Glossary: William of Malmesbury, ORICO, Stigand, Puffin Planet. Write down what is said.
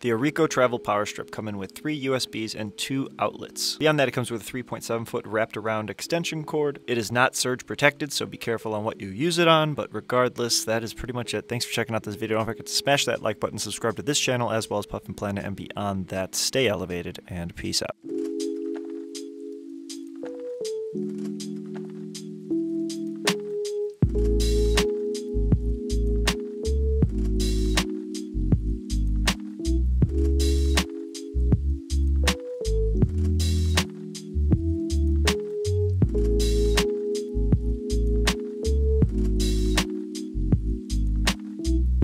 The ORICO travel power strip comes in with 3 USBs and 2 outlets. Beyond that, it comes with a 3.7-foot wrapped around extension cord. It is not surge protected, so be careful on what you use it on, but regardless, that is pretty much it. Thanks for checking out this video. Don't forget to smash that like button, subscribe to this channel as well as Puffin Planet, and beyond that, stay elevated and peace out.